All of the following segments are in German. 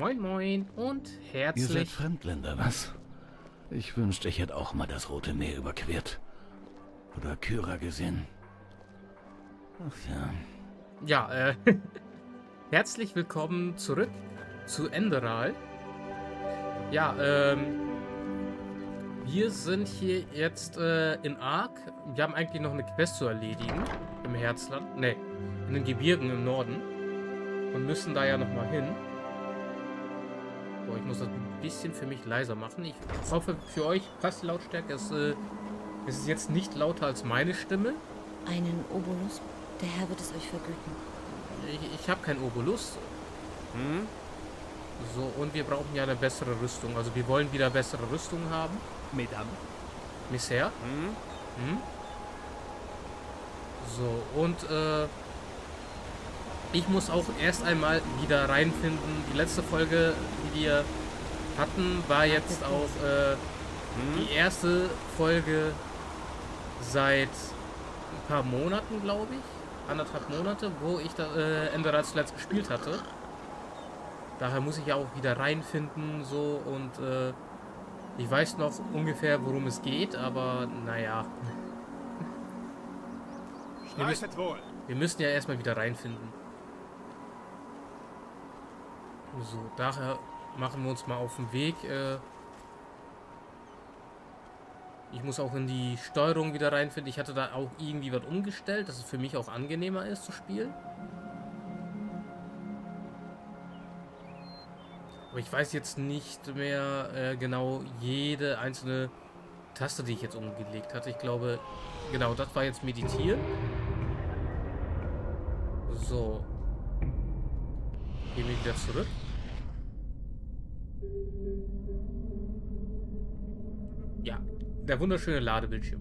Moin moin und herzlich... Ihr seid Fremdländer, was? Ich wünschte, ich hätte auch mal das Rote Meer überquert. Oder Kyra gesehen. Ach ja. Ja, herzlich willkommen zurück zu Enderal. Ja, wir sind hier jetzt in Ark. Wir haben eigentlich noch eine Quest zu erledigen. Im Herzland. Ne, in den Gebirgen im Norden. Und müssen da ja nochmal hin. Boah, ich muss das ein bisschen für mich leiser machen. Ich hoffe, für euch passt die Lautstärke. Es ist jetzt nicht lauter als meine Stimme. Einen Obolus? Der Herr wird es euch vergüten. Ich habe keinen Obolus. Hm? So, und wir brauchen ja eine bessere Rüstung. Also wir wollen wieder bessere Rüstung haben. Madame. Monsieur. Hm? Hm? So, und ich muss auch erst einmal wieder reinfinden. Die letzte Folge, die wir hatten, war jetzt auch die erste Folge seit ein paar Monaten, glaube ich. 1,5 Monate, wo ich da, Enderal zuletzt gespielt hatte. Daher muss ich ja auch wieder reinfinden, so, und ich weiß noch ungefähr, worum es geht, aber naja. Wir müssen ja erstmal wieder reinfinden. So, daher machen wir uns mal auf den Weg. Ich muss auch in die Steuerung wieder reinfinden. Ich hatte da auch irgendwie was umgestellt, dass es für mich auch angenehmer ist zu spielen. Aber ich weiß jetzt nicht mehr genau jede einzelne Taste, die ich jetzt umgelegt hatte. Ich glaube, genau, das war jetzt meditieren. So. Gehen wir wieder zurück. Ja, der wunderschöne Ladebildschirm.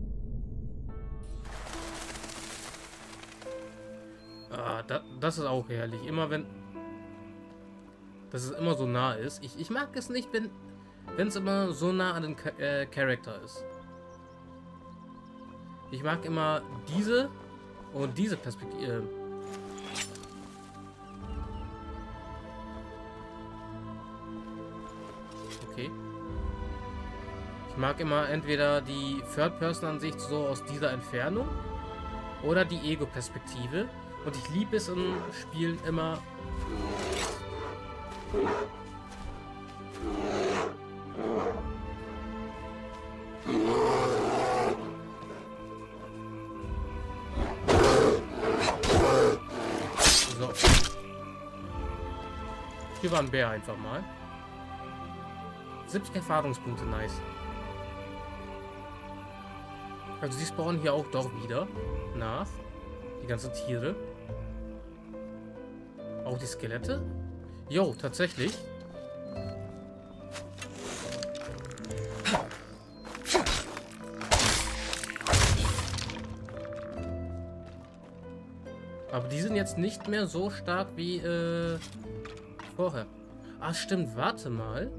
Ah, das ist auch herrlich. Immer wenn... Dass es immer so nah ist. Ich mag es nicht, wenn es immer so nah an den Charakter ist. Ich mag immer diese und diese Perspektive. Okay. Ich mag immer entweder die Third-Person-Ansicht so aus dieser Entfernung oder die Ego-Perspektive. Und ich liebe es in Spielen immer... So. Hier war ein Bär einfach mal. 70 Erfahrungspunkte, nice. Also die spawnen hier auch doch wieder nach. Die ganzen Tiere. Auch die Skelette. Jo, tatsächlich. Aber die sind jetzt nicht mehr so stark wie vorher. Ach stimmt, warte mal.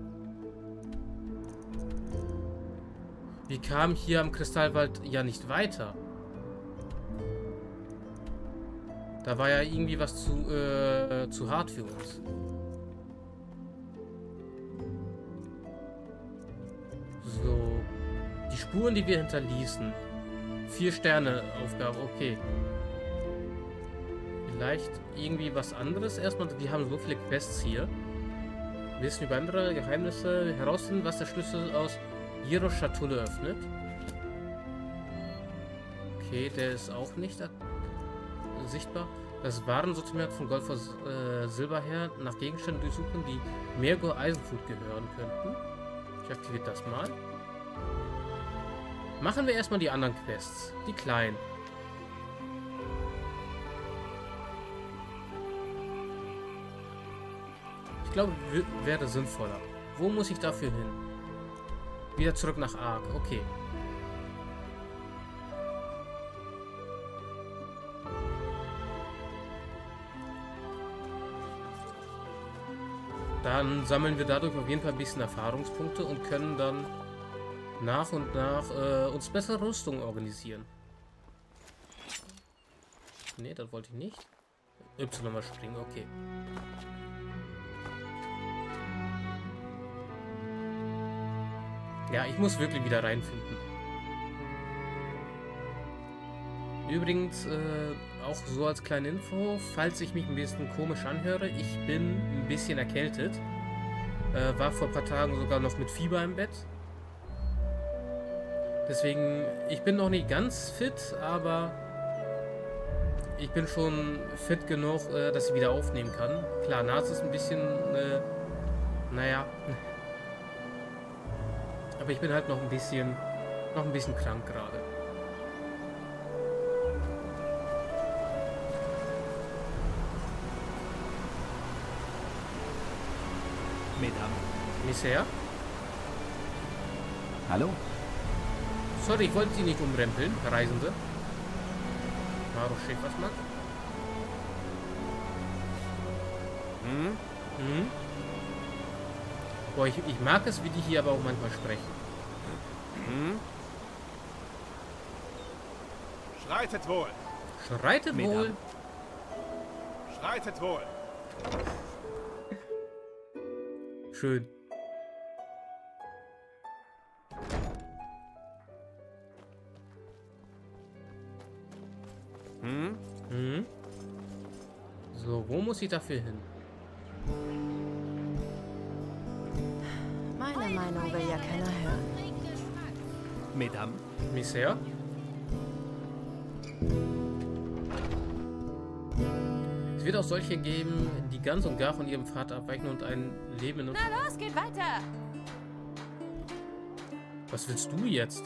Wir kamen hier am Kristallwald ja nicht weiter. Da war ja irgendwie was zu hart für uns. Spuren, die wir hinterließen. 4-Sterne-Aufgabe, okay. Vielleicht irgendwie was anderes erstmal. Die haben so viele Quests hier. Wissen über andere Geheimnisse herausfinden, was der Schlüssel aus Jiros Schatulle öffnet. Okay, der ist auch nicht sichtbar. Das Warensortiment von Golphur Silberherr nach Gegenständen durchsuchen, die Mirga Eisenflut gehören könnten. Ich aktiviere das mal. Machen wir erstmal die anderen Quests. Die kleinen. Ich glaube, wäre sinnvoller. Wo muss ich dafür hin? Wieder zurück nach Ark. Okay. Dann sammeln wir dadurch auf jeden Fall ein bisschen Erfahrungspunkte und können dann nach und nach uns bessere Rüstung organisieren. Ne, das wollte ich nicht. Y mal springen, okay. Ja, ich muss wirklich wieder reinfinden. Übrigens, auch so als kleine Info, falls ich mich ein bisschen komisch anhöre, ich bin ein bisschen erkältet. War vor ein paar Tagen sogar noch mit Fieber im Bett. Deswegen, ich bin noch nicht ganz fit, aber ich bin schon fit genug, dass ich wieder aufnehmen kann. Klar, Nase ist ein bisschen, naja. Aber ich bin halt noch ein bisschen krank gerade. Madame. Monsieur? Hallo? Sorry, ich wollte Sie nicht umrempeln, Reisende. Maro Schick, was macht? Hm? Hm? Boah, ich mag es, wie die hier aber auch manchmal sprechen. Hm? Schreitet wohl! Schreitet Madame. Wohl! Schreitet wohl! Schön. Hm? Hm? So, wo muss ich dafür hin? Meine Meinung will ja keiner hören. Madame. Monsieur? Es wird auch solche geben, die ganz und gar von ihrem Pfad abweichen und ein Leben in... Na los, geht weiter! Was willst du jetzt?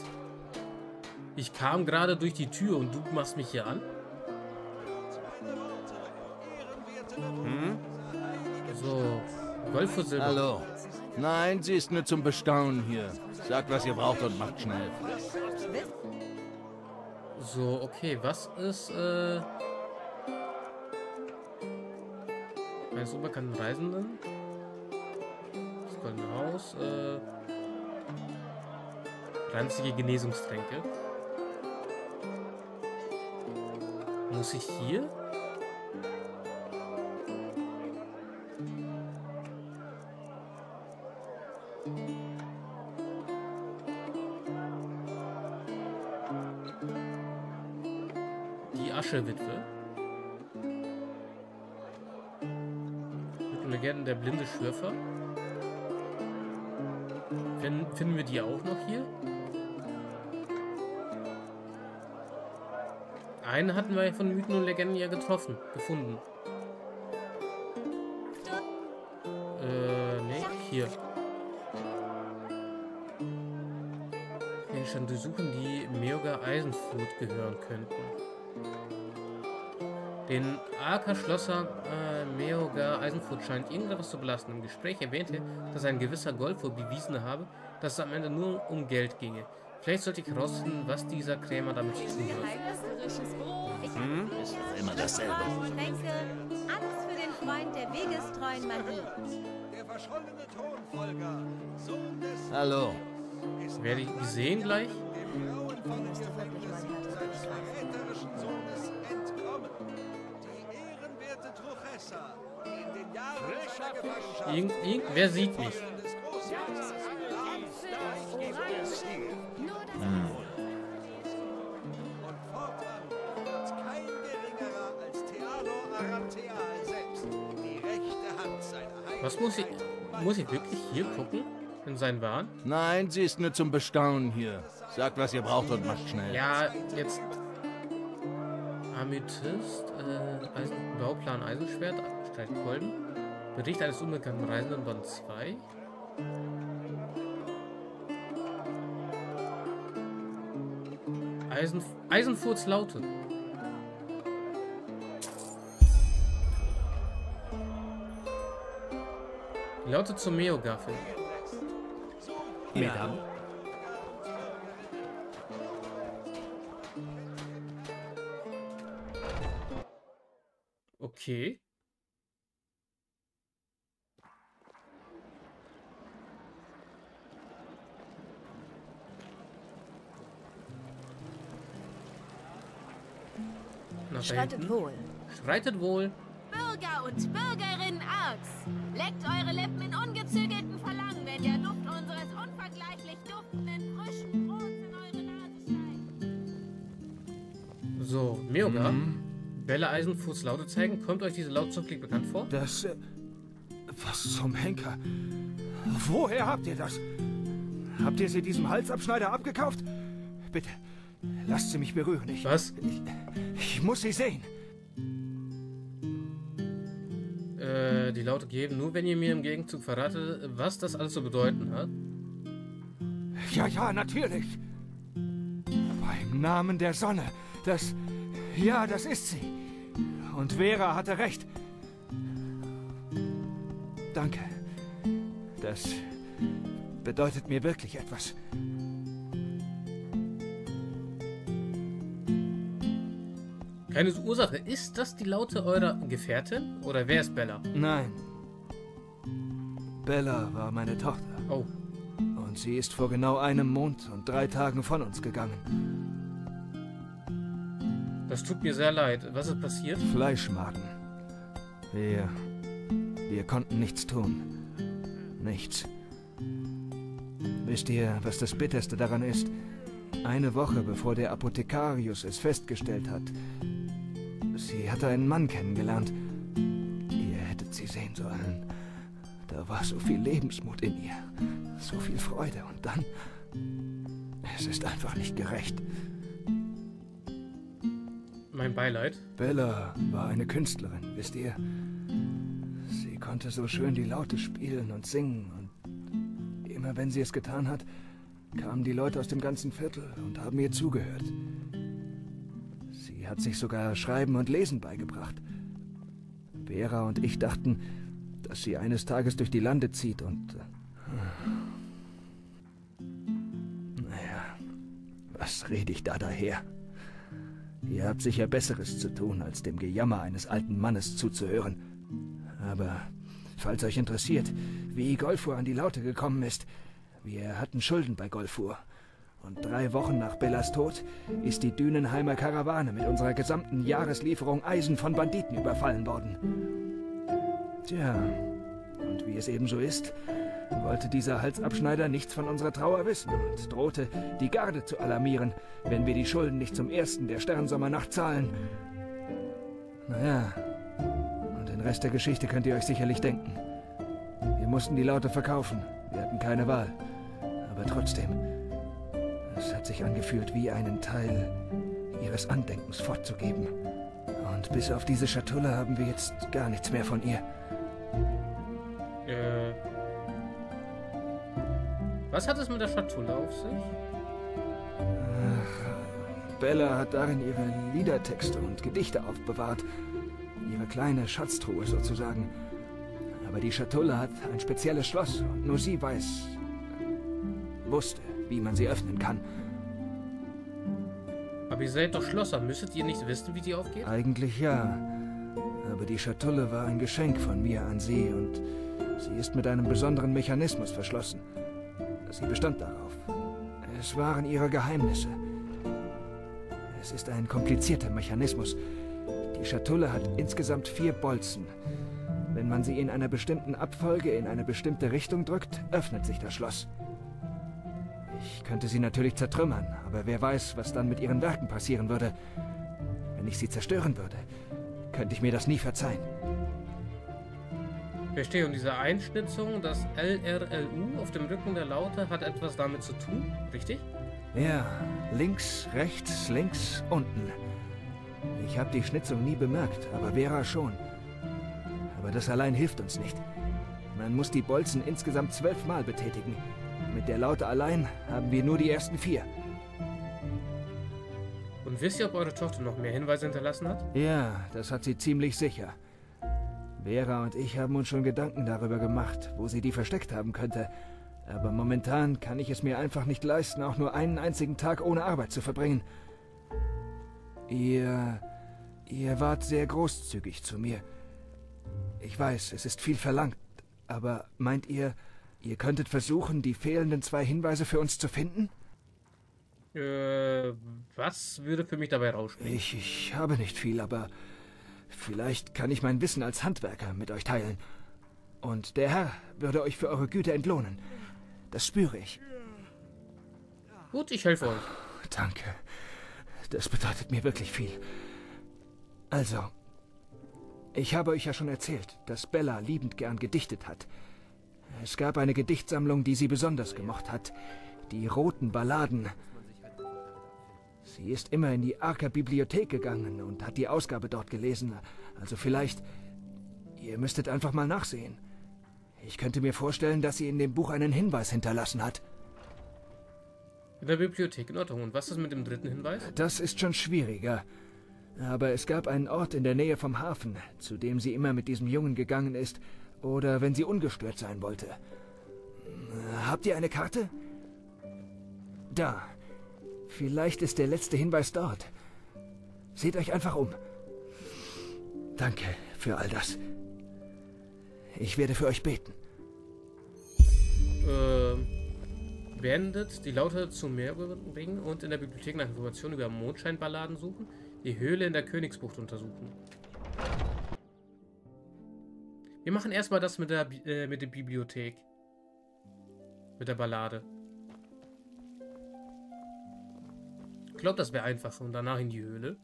Ich kam gerade durch die Tür und du machst mich hier an? Hm? So, Golphur. Hallo. Nein, sie ist nur zum Bestaunen hier. Sagt, was ihr braucht und macht schnell. So, okay, was ist, eines unbekannten Reisenden. Das goldene Haus. Ranzige Genesungstränke. Muss ich hier? Die Aschewitwe. Der blinde Schürfer. Finden wir die auch noch hier? Einen hatten wir von Mythen und Legenden ja gefunden. Nee, hier. Gegenstände durchsuchen, die Mirga Eisenflut gehören könnten. Den Arkerschlosser Mirga Eisenflut scheint irgendwas zu belasten. Im Gespräch erwähnte, dass ein gewisser Golphur bewiesen habe, dass es am Ende nur um Geld ginge. Vielleicht sollte ich herausfinden, was dieser Krämer damit zu tun hat. Hm? Ist immer dasselbe. Tränke, Angst für den Freund der wegestreuen Magie. Der verschollene Thronfolger, Sohn des... Hallo. Werde ich gesehen gleich? Irgendwer sieht mich. Was muss ich... Muss ich wirklich hier gucken? In seinen Waren? Nein, sie ist nur zum Bestaunen hier. Sagt, was ihr braucht und macht schnell. Ja, jetzt... Amethyst, Bauplan Eisenschwert, Streitkolben, Bericht eines unbekannten Reisenden, Band 2. Eisenfurz lautet. Laute zur Meogaffel. Madame. Okay. Schreitet wohl. Schreitet wohl. Bürger und Bürgerinnen aus. Leckt eure Lippen in ungezügeltem Verlangen, wenn der Duft unseres unvergleichlich duftenden, frischen Brots in eure Nase steigt. So, Mirga, Bälle Eisenfuß Laute zeigen. Kommt euch diese Lautzuckling bekannt vor? Das... was zum Henker? Woher habt ihr das? Habt ihr sie diesem Halsabschneider abgekauft? Bitte, lasst sie mich berühren. Was? Ich muss sie sehen. Die Laute geben, nur wenn ihr mir im Gegenzug verratet, was das alles zu bedeuten hat. Ja, ja, natürlich. Beim Namen der Sonne. Das... ja, das ist sie. Und Vera hatte recht. Danke. Das bedeutet mir wirklich etwas. Keine Ursache. Ist das die Laute eurer Gefährtin? Oder wer ist Bella? Nein. Bella war meine Tochter. Oh. Und sie ist vor genau einem Mond und 3 Tagen von uns gegangen. Das tut mir sehr leid. Was ist passiert? Fleischmagen. Wir konnten nichts tun. Nichts. Wisst ihr, was das Bitterste daran ist? Eine Woche bevor der Apothekarius es festgestellt hat... sie hatte einen Mann kennengelernt. Ihr hättet sie sehen sollen. Da war so viel Lebensmut in ihr. So viel Freude. Und dann... es ist einfach nicht gerecht. Mein Beileid. Bella war eine Künstlerin, wisst ihr? Sie konnte so schön die Laute spielen und singen. Und immer wenn sie es getan hat, kamen die Leute aus dem ganzen Viertel und haben ihr zugehört. Sie hat sich sogar Schreiben und Lesen beigebracht. Vera und ich dachten, dass sie eines Tages durch die Lande zieht und... naja, was rede ich da daher? Ihr habt sicher Besseres zu tun, als dem Gejammer eines alten Mannes zuzuhören. Aber falls euch interessiert, wie Golphur an die Laute gekommen ist, wir hatten Schulden bei Golphur. Und 3 Wochen nach Bellas Tod ist die Dünenheimer Karawane mit unserer gesamten Jahreslieferung Eisen von Banditen überfallen worden. Tja, und wie es eben so ist, wollte dieser Halsabschneider nichts von unserer Trauer wissen und drohte, die Garde zu alarmieren, wenn wir die Schulden nicht zum 1. der Sternsommernacht zahlen. Naja, und den Rest der Geschichte könnt ihr euch sicherlich denken. Wir mussten die Laute verkaufen, wir hatten keine Wahl, aber trotzdem... es hat sich angefühlt, wie einen Teil ihres Andenkens fortzugeben. Und bis auf diese Schatulle haben wir jetzt gar nichts mehr von ihr. Was hat es mit der Schatulle auf sich? Ach, Bella hat darin ihre Liedertexte und Gedichte aufbewahrt. Ihre kleine Schatztruhe sozusagen. Aber die Schatulle hat ein spezielles Schloss und nur sie wusste, wie man sie öffnen kann. Aber ihr seid doch Schlosser. Müsstet ihr nicht wissen, wie die aufgeht? Eigentlich ja. Aber die Schatulle war ein Geschenk von mir an sie und sie ist mit einem besonderen Mechanismus verschlossen. Sie bestand darauf. Es waren ihre Geheimnisse. Es ist ein komplizierter Mechanismus. Die Schatulle hat insgesamt 4 Bolzen. Wenn man sie in einer bestimmten Abfolge in eine bestimmte Richtung drückt, öffnet sich das Schloss. Ich könnte sie natürlich zertrümmern, aber wer weiß, was dann mit ihren Werken passieren würde. Wenn ich sie zerstören würde, könnte ich mir das nie verzeihen. Verstehe, und diese Einschnitzung, das LRLU auf dem Rücken der Laute, hat etwas damit zu tun, richtig? Ja, links, rechts, links, unten. Ich habe die Schnitzung nie bemerkt, aber Vera schon. Aber das allein hilft uns nicht. Man muss die Bolzen insgesamt 12 Mal betätigen. Mit der Laute allein haben wir nur die ersten 4. Und wisst ihr, ob eure Tochter noch mehr Hinweise hinterlassen hat? Ja, das hat sie ziemlich sicher. Vera und ich haben uns schon Gedanken darüber gemacht, wo sie die versteckt haben könnte. Aber momentan kann ich es mir einfach nicht leisten, auch nur einen einzigen Tag ohne Arbeit zu verbringen. Ihr wart sehr großzügig zu mir. Ich weiß, es ist viel verlangt, aber meint ihr... ihr könntet versuchen, die fehlenden 2 Hinweise für uns zu finden? Was würde für mich dabei rausspringen? Ich habe nicht viel, aber vielleicht kann ich mein Wissen als Handwerker mit euch teilen. Und der Herr würde euch für eure Güte entlohnen. Das spüre ich. Gut, ich helfe euch. Oh, danke. Das bedeutet mir wirklich viel. Also, ich habe euch ja schon erzählt, dass Bella liebend gern gedichtet hat. Es gab eine Gedichtsammlung, die sie besonders gemocht hat. Die Roten Balladen. Sie ist immer in die Arker Bibliothek gegangen und hat die Ausgabe dort gelesen. Also vielleicht, ihr müsstet einfach mal nachsehen. Ich könnte mir vorstellen, dass sie in dem Buch einen Hinweis hinterlassen hat. In der Bibliothek, in Ordnung. Und was ist mit dem dritten Hinweis? Das ist schon schwieriger. Aber es gab einen Ort in der Nähe vom Hafen, zu dem sie immer mit diesem Jungen gegangen ist, oder wenn sie ungestört sein wollte. Habt ihr eine Karte? Da. Vielleicht ist der letzte Hinweis dort. Seht euch einfach um. Danke für all das. Ich werde für euch beten. Beendet, die Laute zum Meer bringen und in der Bibliothek nach Informationen über Mondscheinballaden suchen, die Höhle in der Königsbucht untersuchen. Wir machen erstmal das mit der Bibliothek. Mit der Ballade. Ich glaube, das wäre einfacher. Und danach in die Höhle.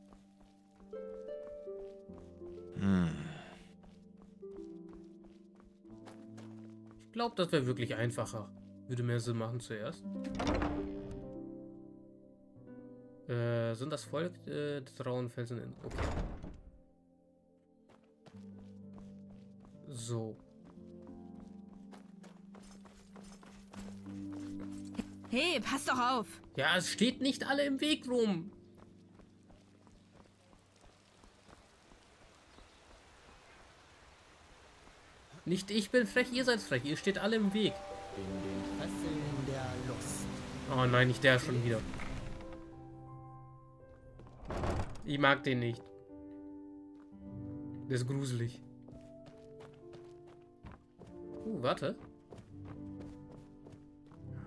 Ich glaube, das wäre wirklich einfacher. Würde mehr Sinn machen zuerst. Sind das Volk des rauen Felsen? Okay. So. Hey, pass doch auf! Ja, es steht nicht alle im Weg rum. Nicht ich bin frech, ihr seid frech. Ihr steht alle im Weg. Oh nein, nicht der schon wieder. Ich mag den nicht. Der ist gruselig. Warte.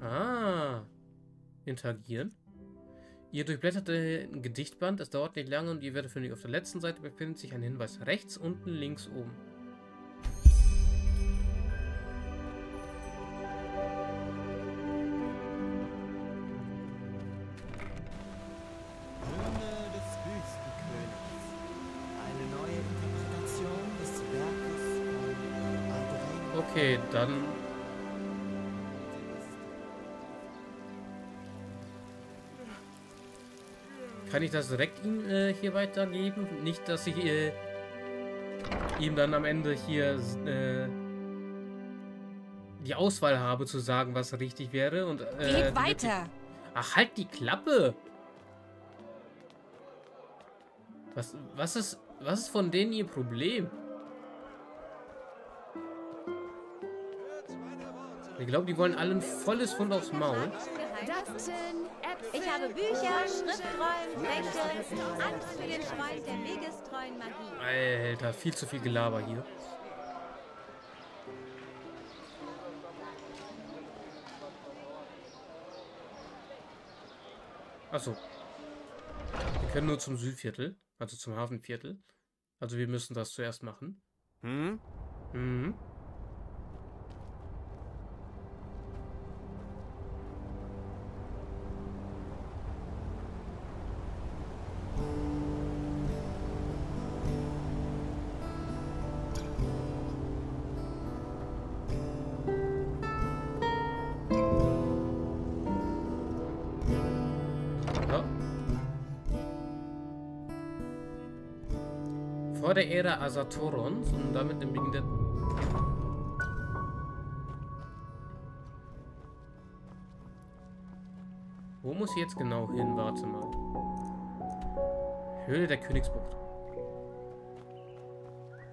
Ah. Interagieren. Ihr durchblättert ein Gedichtband. Es dauert nicht lange und ihr werdet fündig. Auf der letzten Seite befindet sich ein Hinweis. Rechts, unten, links, oben. Okay, dann... Kann ich das direkt ihm hier weitergeben? Nicht, dass ich ihm dann am Ende hier die Auswahl habe, zu sagen, was richtig wäre. Und, geht weiter! Ach, halt die Klappe! Was ist von denen ihr Problem? Ich glaube, die wollen alle ein volles Pfund aufs Maul. Ich habe Bücher, Schriftrollen, Rechte, Anzüge, Schwein der wegestreuen Magie. Alter, viel zu viel Gelaber hier. Achso. Wir können nur zum Südviertel, also zum Hafenviertel. Also wir müssen das zuerst machen. Hm? Mhm. Der Ära Asatorons und damit im Beginn der... Wo muss ich jetzt genau hin? Warte mal. Höhle der Königsbucht.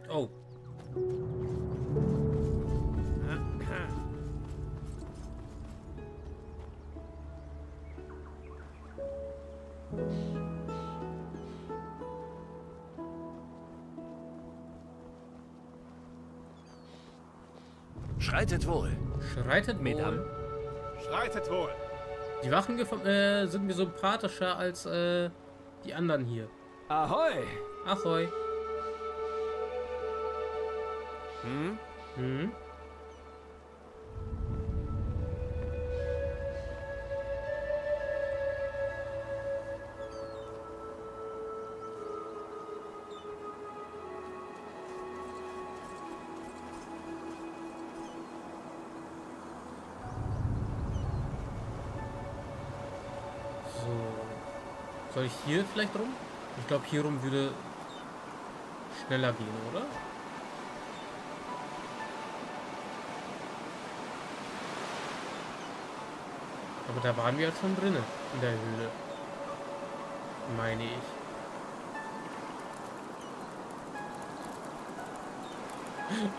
Oh. Schreitet wohl. Schreitet wohl. Madame. Schreitet wohl. Die Wachen sind mir sympathischer als die anderen hier. Ahoi. Ahoi. Hm? Hm? Soll ich hier vielleicht rum? Ich glaube, hier rum würde schneller gehen, oder? Aber da waren wir ja schon drinnen, in der Höhle. Meine ich.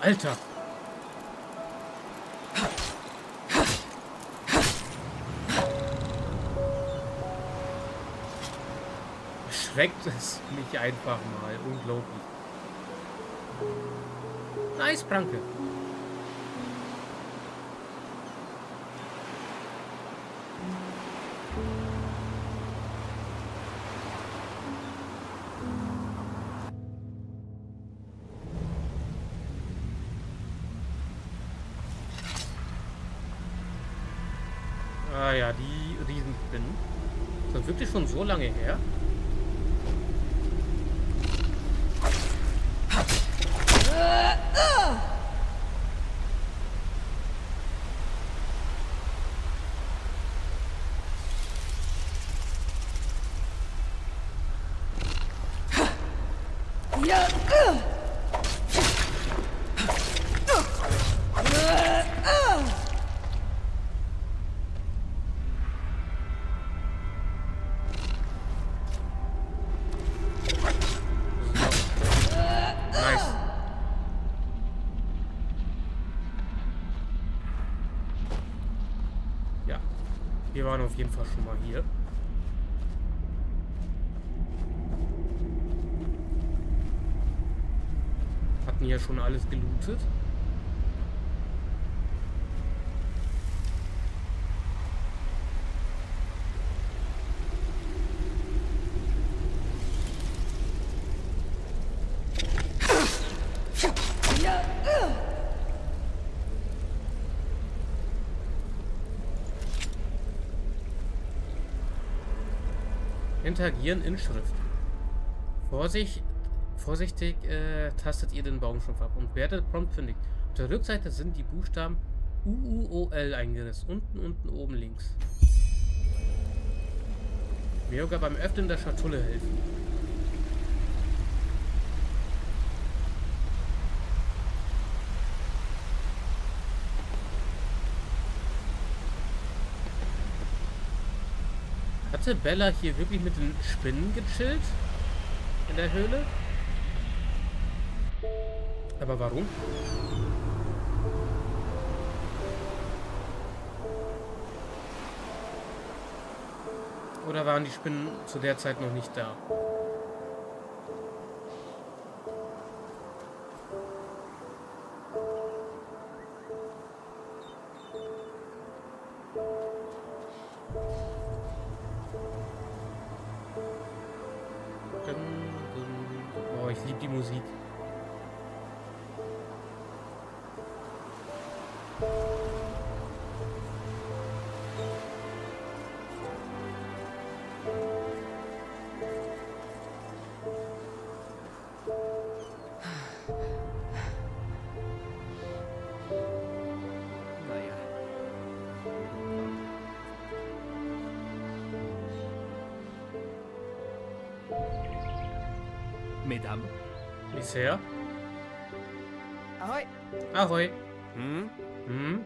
Alter! Erschreckt es mich einfach mal. Unglaublich. Nice, Pranke. Ah ja, die Riesenspinnen. Ist das wirklich schon so lange her? Wir waren auf jeden Fall schon mal hier. Hatten ja schon alles gelootet. Interagieren in Schrift. Vorsichtig tastet ihr den Baumstumpf ab und werdet prompt fündig. Auf der Rückseite sind die Buchstaben UUOL eingeritzt. Unten, oben, links. Mirga beim Öffnen der Schatulle helfen. Hatte Bella hier wirklich mit den Spinnen gechillt? In der Höhle? Aber warum? Oder waren die Spinnen zu der Zeit noch nicht da? Mesdames. Bisher. Ahoi. Ahoi. Hm? Hm?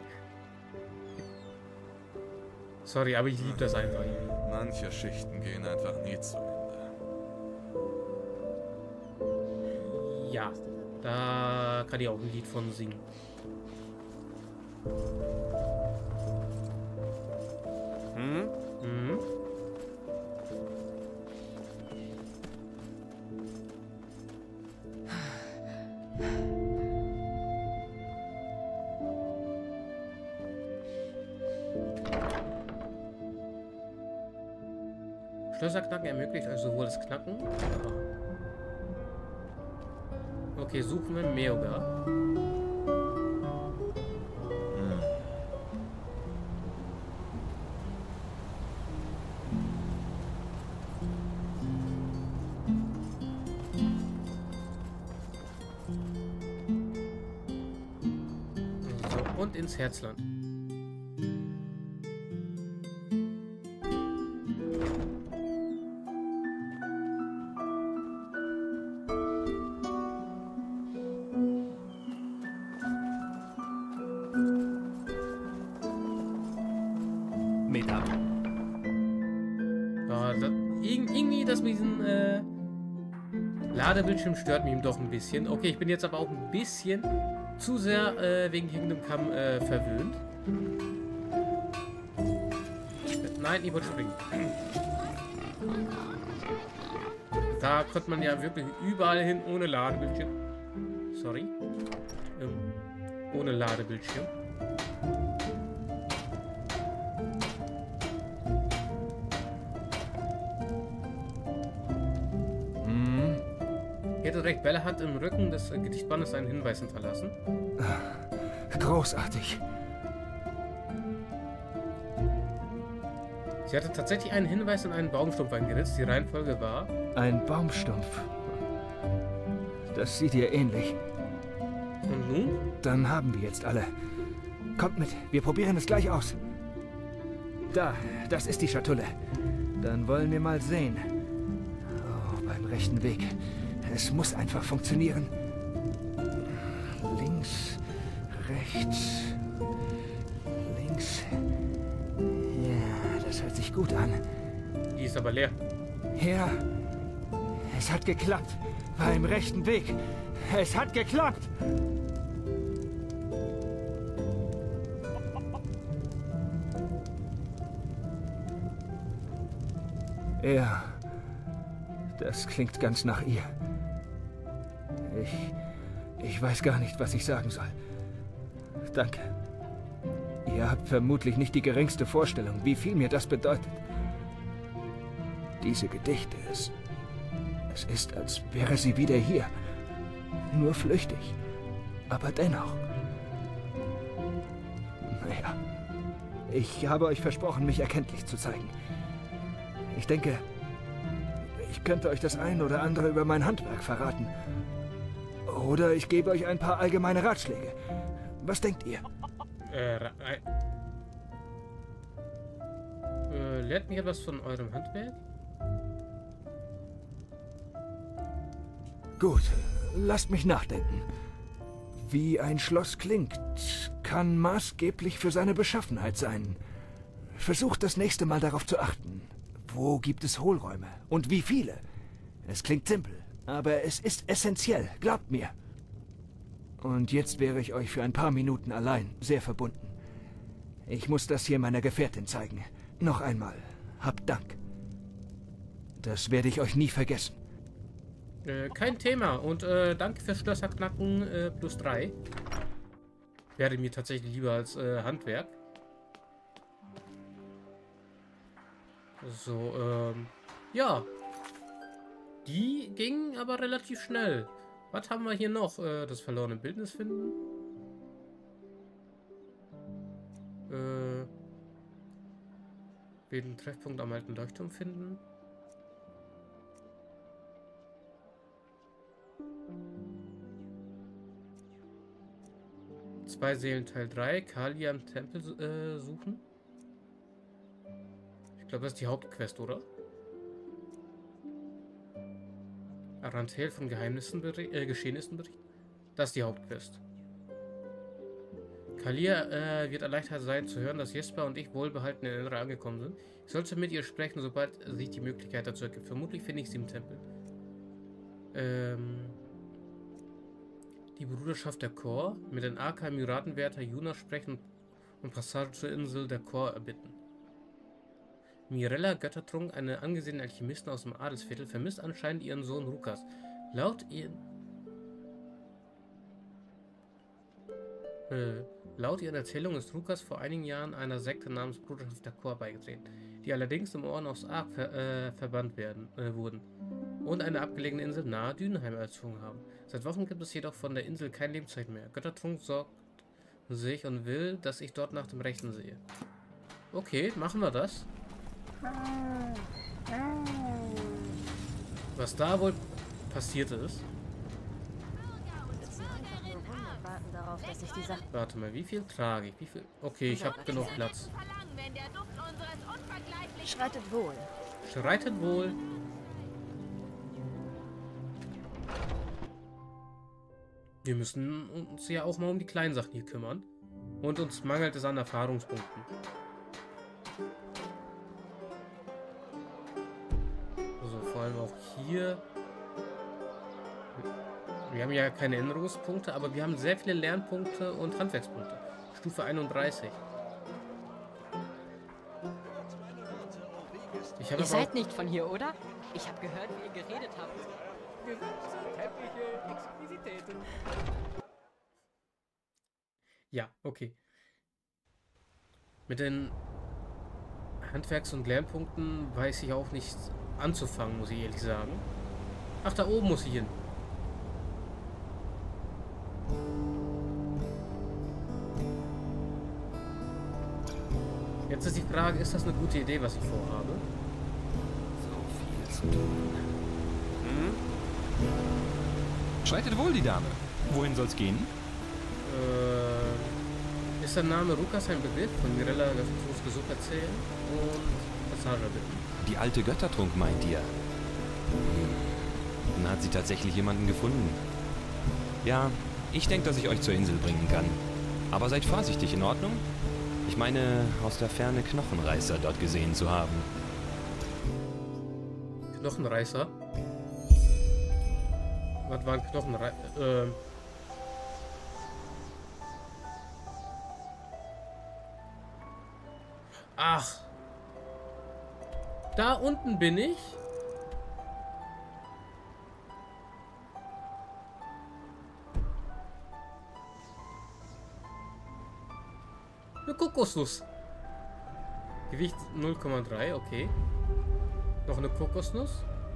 Sorry, aber ich liebe das einfach. Manche Schichten gehen einfach nie zu Ende. Ja, da kann ich auch ein Lied von singen. Hm? Hm? Schlösserknacken ermöglicht euch sowohl das Knacken. Okay, suchen wir Mirga. So, und ins Herzland. mit ab. Oh, das, irgendwie das mit diesem Ladebildschirm stört mich doch ein bisschen. Okay, ich bin jetzt aber auch ein bisschen zu sehr wegen Kingdom Come verwöhnt. Nein, ich wollte springen. Da kommt man ja wirklich überall hin ohne Ladebildschirm. Sorry. Ohne Ladebildschirm. Hätte recht, Bella hat im Rücken des Gedichtbandes einen Hinweis hinterlassen. Großartig. Sie hatte tatsächlich einen Hinweis in einen Baumstumpf eingeritzt. Die Reihenfolge war... Ein Baumstumpf. Das sieht ihr ähnlich. Und nun? Dann haben wir jetzt alle. Kommt mit, wir probieren es gleich aus. Da, das ist die Schatulle. Dann wollen wir mal sehen. Oh, beim rechten Weg. Es muss einfach funktionieren. Links, rechts... Gut an. Die ist aber leer. Ja, es hat geklappt. War im rechten Weg. Es hat geklappt. Ja, das klingt ganz nach ihr. Ich weiß gar nicht, was ich sagen soll. Danke. Ihr habt vermutlich nicht die geringste Vorstellung, wie viel mir das bedeutet. Diese Gedichte, es ist, als wäre sie wieder hier. Nur flüchtig, aber dennoch. Naja, ich habe euch versprochen, mich erkenntlich zu zeigen. Ich denke, ich könnte euch das ein oder andere über mein Handwerk verraten. Oder ich gebe euch ein paar allgemeine Ratschläge. Was denkt ihr? Lernt mir was von eurem Handwerk? Gut, lasst mich nachdenken. Wie ein Schloss klingt, kann maßgeblich für seine Beschaffenheit sein. Versucht das nächste Mal darauf zu achten. Wo gibt es Hohlräume und wie viele? Es klingt simpel, aber es ist essentiell, glaubt mir. Und jetzt wäre ich euch für ein paar Minuten allein sehr verbunden. Ich muss das hier meiner Gefährtin zeigen. Noch einmal, habt Dank. Das werde ich euch nie vergessen. Kein Thema. Und danke für Schlösserknacken +3. Wäre mir tatsächlich lieber als Handwerk. So, ja. Die gingen aber relativ schnell. Was haben wir hier noch? Das verlorene Bildnis finden. Den Treffpunkt am alten Leuchtturm finden. Zwei Seelen Teil 3. Kali am Tempel suchen. Ich glaube, das ist die Hauptquest, oder? Arantel von Geheimnissen Geschehnissen berichten. Das ist die Hauptquest. Kalia wird erleichtert sein zu hören, dass Jesper und ich wohlbehalten in Enderal angekommen sind. Ich sollte mit ihr sprechen, sobald sich die Möglichkeit dazu ergibt. Vermutlich finde ich sie im Tempel. Die Bruderschaft der Kor mit den Arkhamwärter Juna sprechen und Passage zur Insel der Kor erbitten. Mirella Göttertrunk, eine angesehene Alchemistin aus dem Adelsviertel, vermisst anscheinend ihren Sohn Rukas. Laut ihren Erzählungen ist Rukas vor einigen Jahren einer Sekte namens Bruderschaft der Kor beigetreten, die allerdings im Orden aus Ark verbannt wurden und eine abgelegene Insel nahe Dünenheimer erzwungen haben. Seit Wochen gibt es jedoch von der Insel kein Lebenszeichen mehr. Göttertrunk sorgt sich und will, dass ich dort nach dem Rechten sehe. Okay, machen wir das. Was da wohl passiert ist. Warte mal, wie viel trage ich? Wie viel? Okay, ich habe genug Platz. Schreitet wohl. Schreitet wohl. Wir müssen uns ja auch mal um die kleinen Sachen hier kümmern. Und uns mangelt es an Erfahrungspunkten. allem auch hier. Wir haben ja keine Änderungspunkte, aber wir haben sehr viele Lernpunkte und Handwerkspunkte. Stufe 31. Ihr seid nicht von hier, oder? Ich habe gehört, wie ihr geredet habt. Ja, okay. Mit den Handwerks- und Lernpunkten weiß ich auch nicht anzufangen, muss ich ehrlich sagen. Ach, da oben muss ich hin. Jetzt ist die Frage, ist das eine gute Idee, was ich vorhabe? So viel zu tun. Hm? Schreitet wohl, die Dame. Wohin soll's gehen? Ist der Name Rukas ein Begriff? Von Mirella Göttertrunks Besuch erzählen und Passage bitten. Die alte Göttertrunk meint ihr? Dann hat sie tatsächlich jemanden gefunden. Ja, ich denke, dass ich euch zur Insel bringen kann. Aber seid vorsichtig, in Ordnung? Ich meine, aus der Ferne Knochenreißer dort gesehen zu haben. Knochenreißer? Was waren Knochenreißer? Ach. Da unten bin ich. Eine Kokosnuss. Gewicht 0,3, okay. Noch eine Kokosnuss.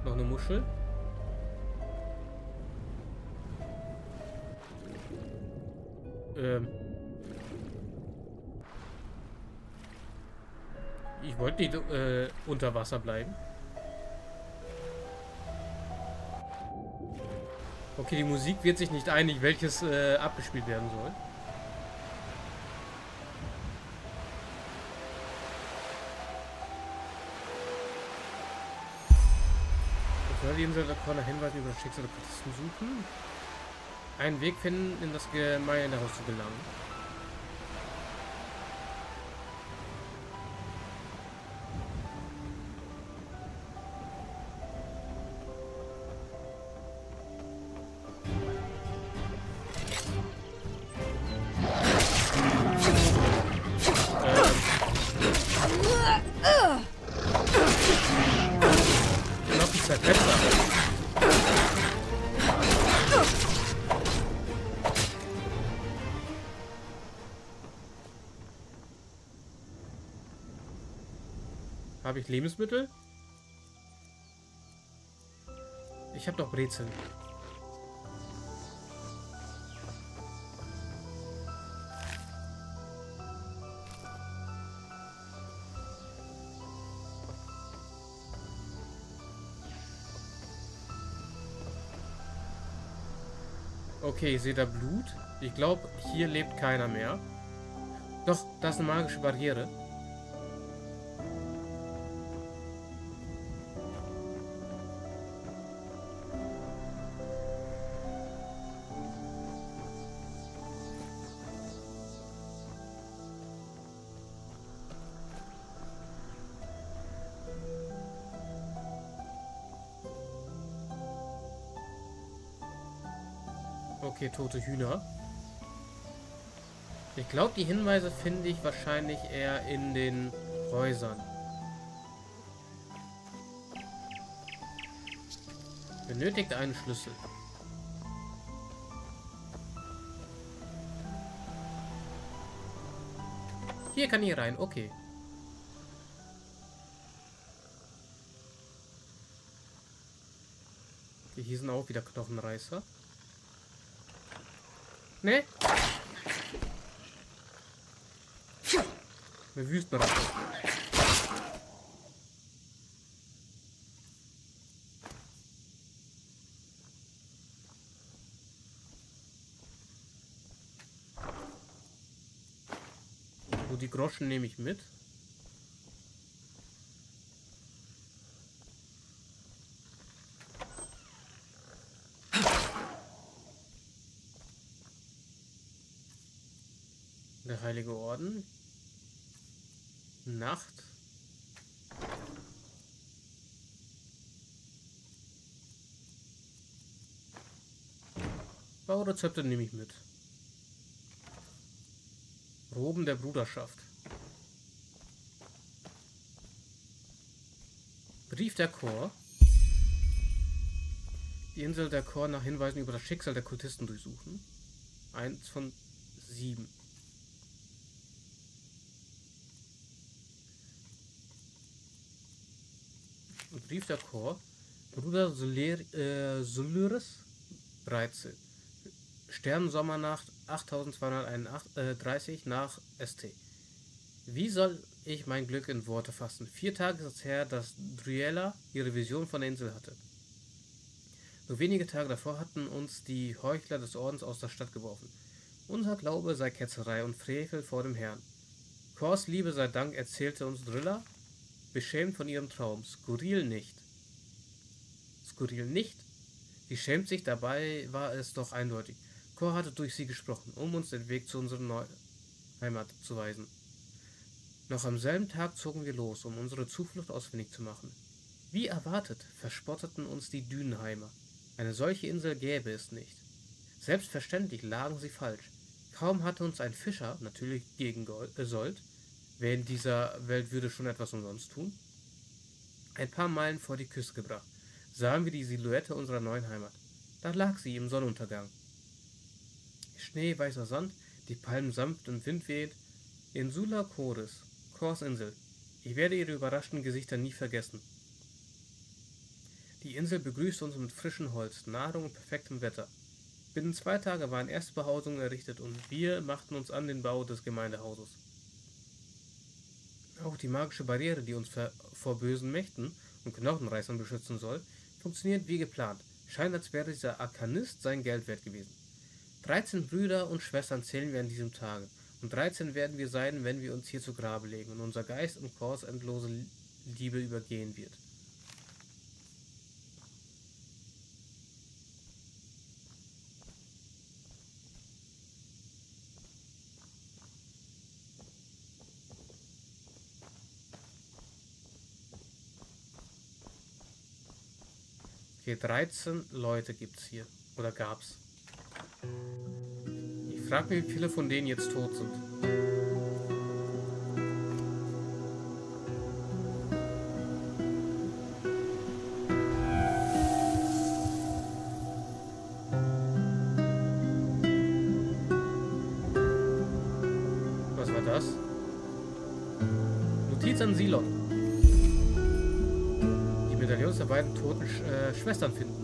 Noch eine Muschel. Ich wollte nicht unter Wasser bleiben. Okay, die Musik wird sich nicht einig, welches abgespielt werden soll. Die Insel der Kor Hinweise über das Schicksal der Protesten suchen. Einen Weg finden, in das Gemeindehaus zu gelangen. Habe ich Lebensmittel? Ich habe doch Brezeln. Okay, ich sehe da Blut. Ich glaube, hier lebt keiner mehr. Doch, das ist eine magische Barriere. Okay, tote Hühner. Ich glaube, die Hinweise finde ich wahrscheinlich eher in den Häusern. Benötigt einen Schlüssel. Hier kann ich rein, okay. Okay, hier sind auch wieder Knochenreißer. Ne? Eine Wüstenratte. So, die Groschen nehme ich mit. Der Heilige Orden. Nacht. Baurezepte nehme ich mit. Roben der Bruderschaft. Brief der Kor. Die Insel der Kor nach Hinweisen über das Schicksal der Kultisten durchsuchen. 1 von 7. Brief der Kor. Bruder Solyris 13. Sternsommernacht 8231 nach ST. Wie soll ich mein Glück in Worte fassen? 4 Tage ist es her, dass Driella ihre Vision von der Insel hatte. Nur wenige Tage davor hatten uns die Heuchler des Ordens aus der Stadt geworfen. Unser Glaube sei Ketzerei und Frevel vor dem Herrn. Kors Liebe sei Dank, erzählte uns Driella, beschämt von ihrem Traum. Skurril nicht. Skurril nicht? Sie schämt sich, dabei war es doch eindeutig. Kor hatte durch sie gesprochen, um uns den Weg zu unserer Heimat zu weisen. Noch am selben Tag zogen wir los, um unsere Zuflucht ausfindig zu machen. Wie erwartet, verspotteten uns die Dünenheimer. Eine solche Insel gäbe es nicht. Selbstverständlich lagen sie falsch. Kaum hatte uns ein Fischer, natürlich gegen Sold, wer in dieser Welt würde schon etwas umsonst tun, ein paar Meilen vor die Küste gebracht, sahen wir die Silhouette unserer neuen Heimat. Da lag sie im Sonnenuntergang. Schneeweißer Sand, die Palmen sanft im Wind weht. Insula Chores, Korsinsel. Ich werde ihre überraschten Gesichter nie vergessen. Die Insel begrüßte uns mit frischem Holz, Nahrung und perfektem Wetter. Binnen 2 Tagen waren erste Behausungen errichtet und wir machten uns an den Bau des Gemeindehauses. Auch die magische Barriere, die uns vor bösen Mächten und Knochenreißern beschützen soll, funktioniert wie geplant. Scheint, als wäre dieser Arkanist sein Geld wert gewesen. 13 Brüder und Schwestern zählen wir an diesem Tage. Und 13 werden wir sein, wenn wir uns hier zu Grabe legen und unser Geist im Kors endlose Liebe übergehen wird. Okay, 13 Leute gibt's hier. Oder gab's? Ich frage mich, wie viele von denen jetzt tot sind. Was war das? Notiz an Silon. Die Medaillons der beiden toten Schwestern finden.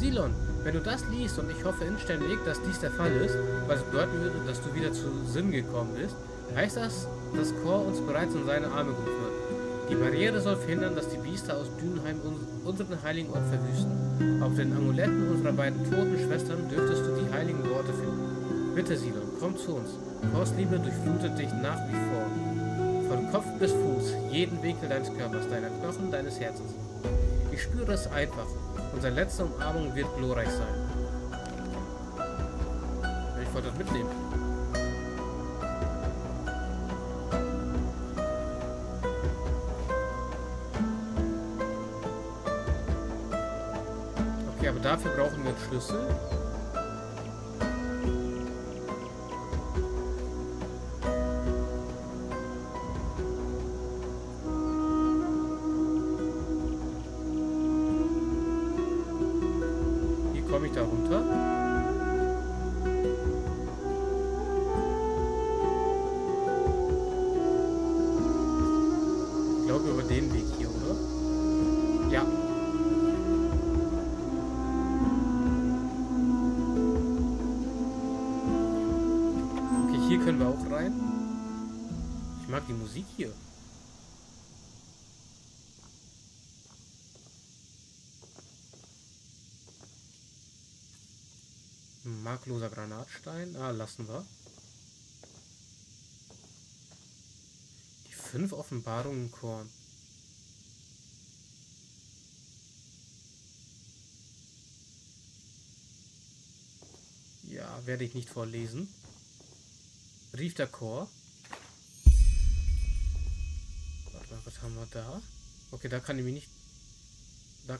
Silon, wenn du das liest, und ich hoffe inständig, dass dies der Fall ist, was bedeuten würde, dass du wieder zu Sinn gekommen bist, heißt das, dass Kor uns bereits in seine Arme gerufen hat. Die Barriere soll verhindern, dass die Biester aus Dünenheim unseren heiligen Ort verwüsten. Auf den Amuletten unserer beiden toten Schwestern dürftest du die heiligen Worte finden. Bitte, Silon, komm zu uns. Kors Liebe durchflutet dich nach wie vor. Von Kopf bis Fuß, jeden Winkel deines Körpers, deiner Knochen, deines Herzens. Ich spüre es einfach. Unsere letzte Umarmung wird glorreich sein. Ich wollte das mitnehmen. Okay, aber dafür brauchen wir einen Schlüssel. Hier. Markloser Granatstein. Ah, lassen wir. Die 5 Offenbarungen Korn. Ja, werde ich nicht vorlesen. Brief der Kor. Was haben wir da? Okay, da kann ich mich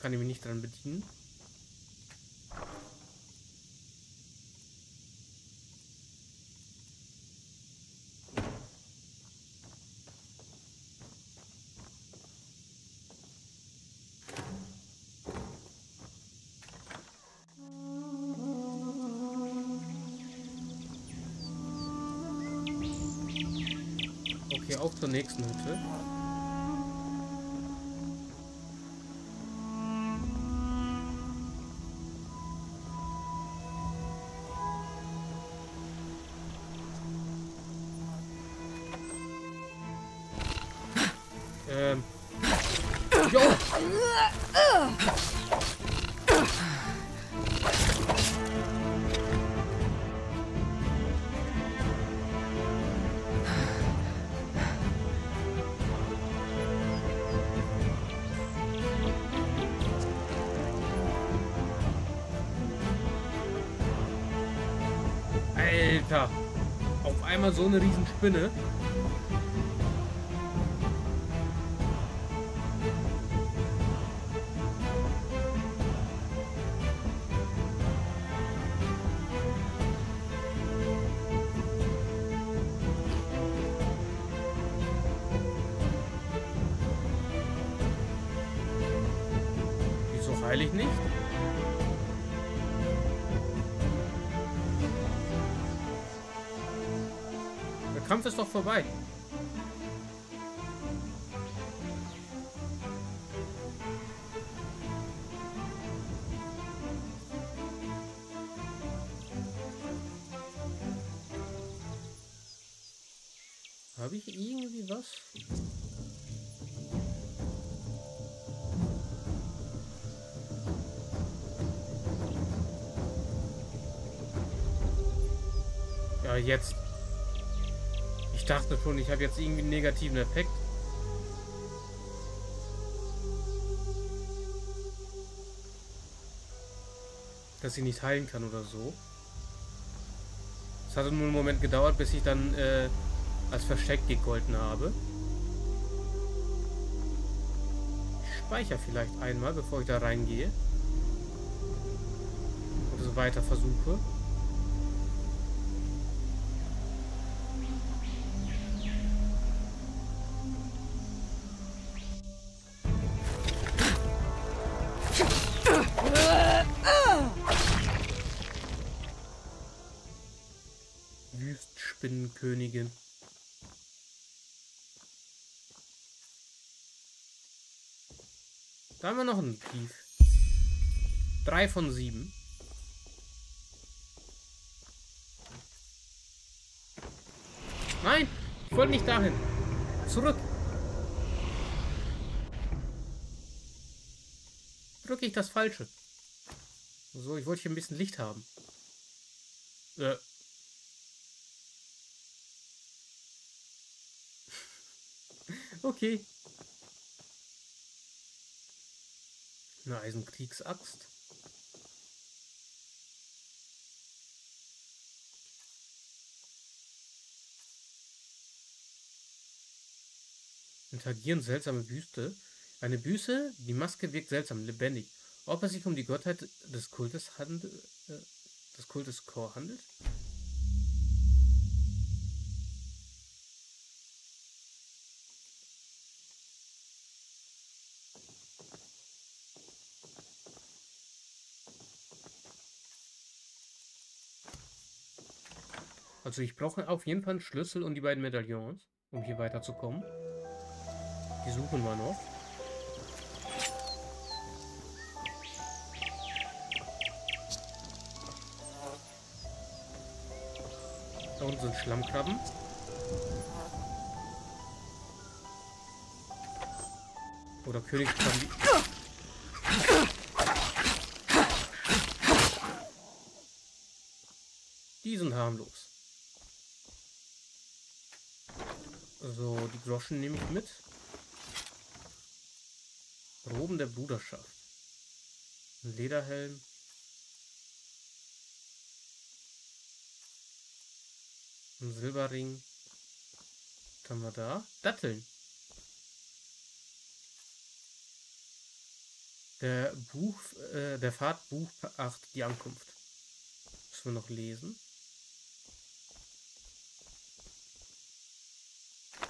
nicht dran bedienen. Hier auch zur nächsten Hütte. Jo! Alter! Auf einmal so eine Riesenspinne. Heilig nicht. Der Kampf ist doch vorbei. Habe ich irgendwie was? Jetzt. Ich dachte schon, ich habe jetzt irgendwie einen negativen Effekt. Dass ich nicht heilen kann oder so. Es hatte nur einen Moment gedauert, bis ich dann als Versteck gegolten habe. Ich speichere vielleicht einmal, bevor ich da reingehe. Und so weiter versuche. Spinnenkönigin. Da haben wir noch einen Brief. 3 von 7. Nein! Ich wollte nicht dahin. Zurück. Drücke ich das Falsche. So, ich wollte hier ein bisschen Licht haben. Okay. Eine Eisenkriegsaxt. Interagieren seltsame Büste. Eine Büste, die Maske wirkt seltsam, lebendig. Ob es sich um die Gottheit des Kultes handelt, des Kultes Kor handelt? Also ich brauche auf jeden Fall einen Schlüssel und die beiden Medaillons, um hier weiterzukommen. Die suchen wir noch. Da unten sind Schlammkrabben. Oder Königskrabben. Die sind harmlos. So, die Groschen nehme ich mit. Roben der Bruderschaft. Ein Lederhelm. Ein Silberring. Was haben wir da? Datteln. Der Fahrtbuch 8, die Ankunft. Müssen wir noch lesen.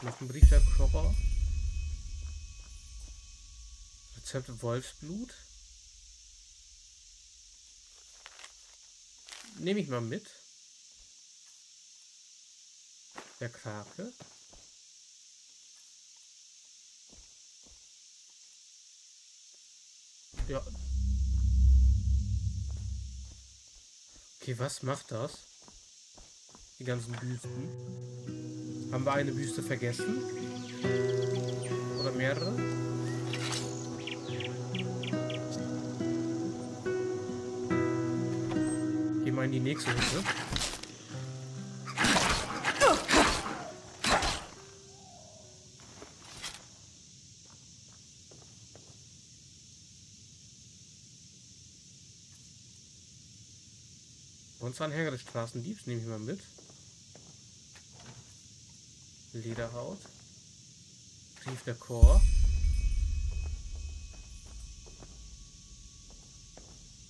Noch ein Brief der Kor. Rezept Wolfsblut. Nehme ich mal mit. Der Krake. Ja. Okay, was macht das? Die ganzen Büsten. Haben wir eine Büste vergessen? Oder mehrere? Gehen wir in die nächste Hütte. Anhänger des Straßendiebs nehme ich mal mit. Lederhaut. Brief der Kor.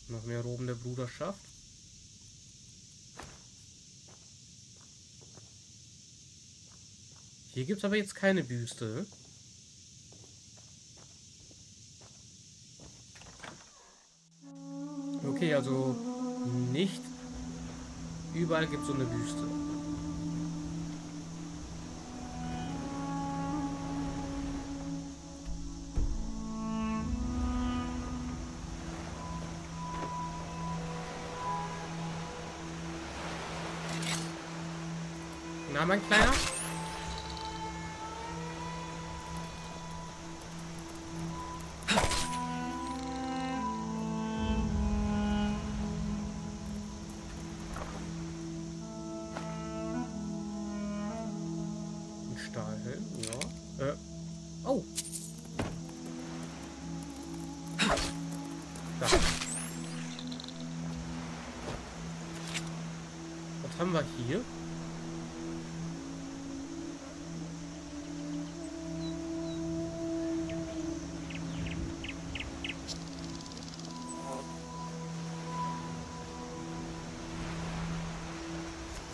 Noch mehr Roben der Bruderschaft. Hier gibt es aber jetzt keine Büste. Okay, also nicht. Überall gibt es so eine Wüste. Na, mein Kleiner? Hier.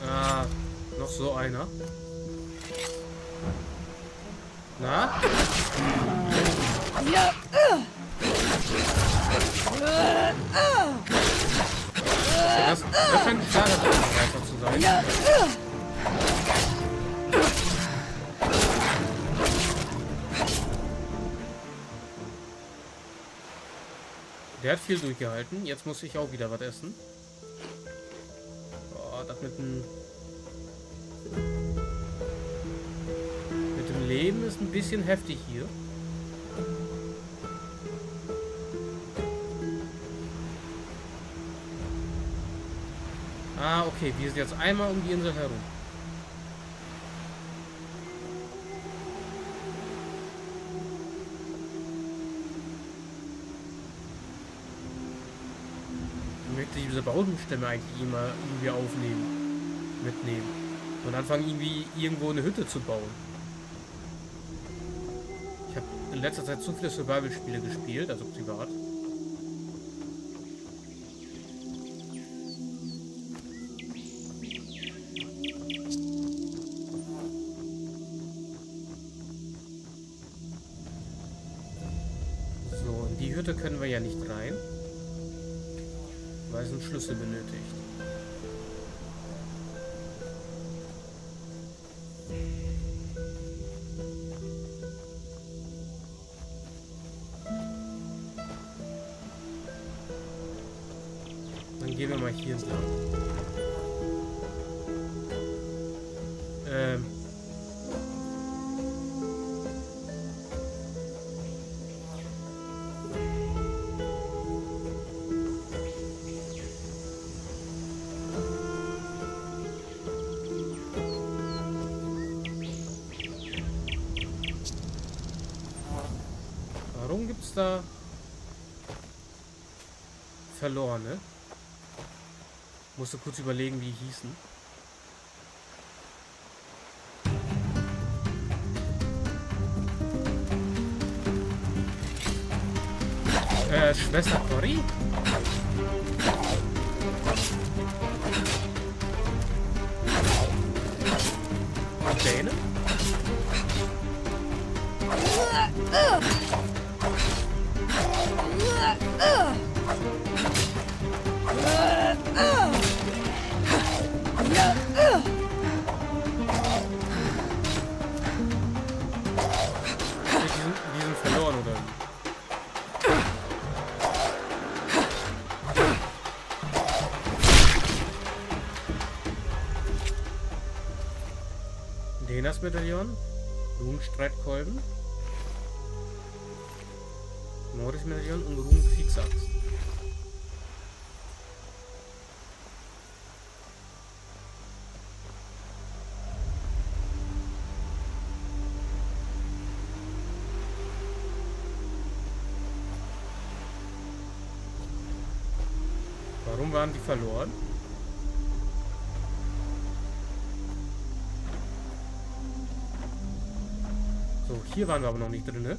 Ah, noch so einer. Na? Ja. Das kann klar einfach zu sein. Ja. Der hat viel durchgehalten. Jetzt muss ich auch wieder was essen. Oh, das mit dem Leben ist ein bisschen heftig hier. Ah, okay, wir sind jetzt einmal um die Insel herum. Ich möchte diese Baumstämme eigentlich immer irgendwie mitnehmen. Und anfangen irgendwie irgendwo eine Hütte zu bauen. Ich habe in letzter Zeit so viele Survival-Spiele gespielt, also privat. Können wir ja nicht rein, weil es einen Schlüssel benötigt. Dann gehen wir mal hier lang. Da verlorene. Musste kurz überlegen, wie die hießen. Schwester Cory? Däne? Die sind verloren, oder? Verkehrsmedaillon, Ruhmstreitkolben, Morris-Medaillon und Ruhmkriegsachs. Warum waren die verloren? So, hier waren wir aber noch nicht drin, ne?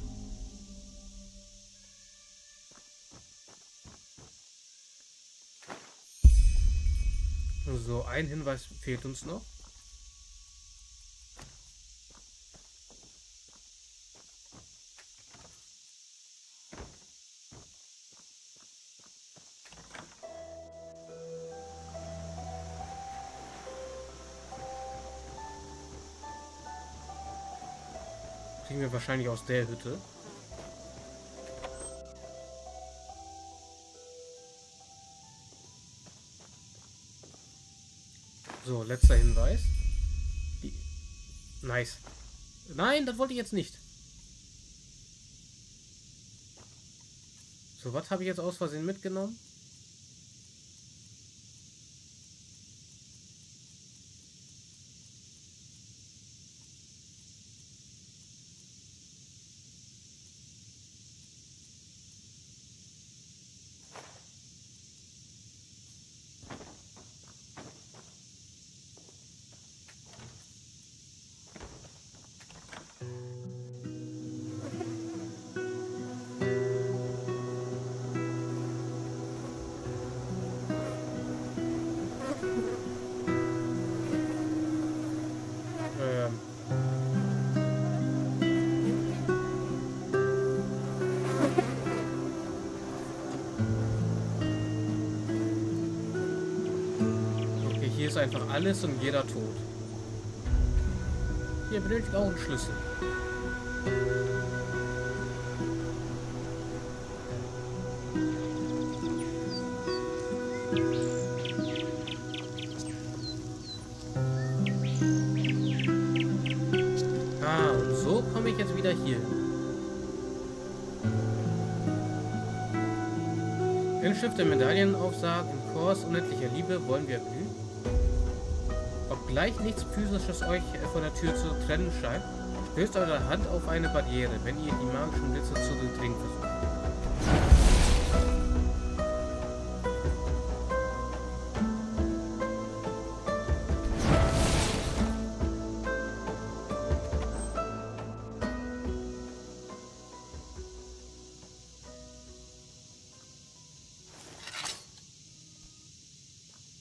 So, ein Hinweis fehlt uns noch. Kriegen wir wahrscheinlich aus der Hütte. So, letzter Hinweis. Nice. Nein, das wollte ich jetzt nicht. So, was habe ich jetzt aus Versehen mitgenommen? Einfach alles und jeder tot. Hier benötigt auch einen Schlüssel. Ah, und so komme ich jetzt wieder hier. Inschrift der Medaillenaufsag im Kurs unendlicher Liebe wollen wir blühen. Obgleich nichts Physisches euch von der Tür zu trennen scheint, stößt eure Hand auf eine Barriere, wenn ihr die magischen Blitze zu durchdringen versucht.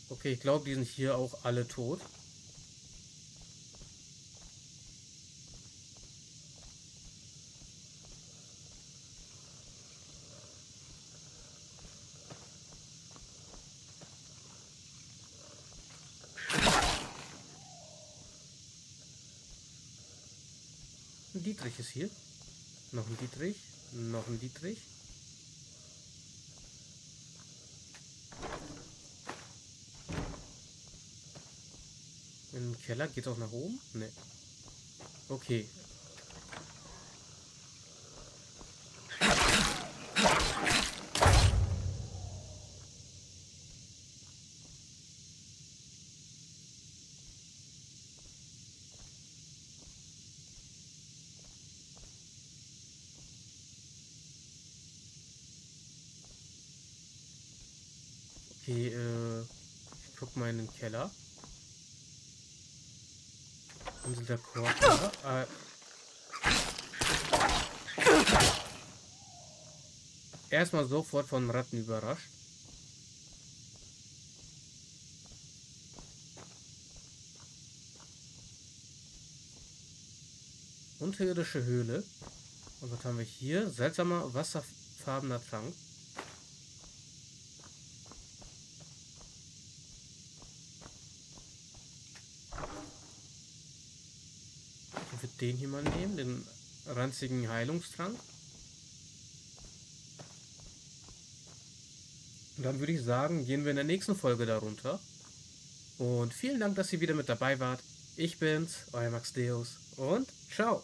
Okay, ich glaube, die sind hier auch alle tot. Ein Dietrich ist hier. Noch ein Dietrich. Noch ein Dietrich. Im Keller geht auch nach oben? Ne. Okay. Okay, ich guck mal in den Keller. Insula der Kor. Erstmal sofort von Ratten überrascht. Unterirdische Höhle. Und was haben wir hier? Seltsamer wasserfarbener Trank. Den hier mal nehmen, den ranzigen Heilungstrank. Und dann würde ich sagen, gehen wir in der nächsten Folge darunter. Und vielen Dank, dass ihr wieder mit dabei wart. Ich bin's, euer Max Deus und ciao!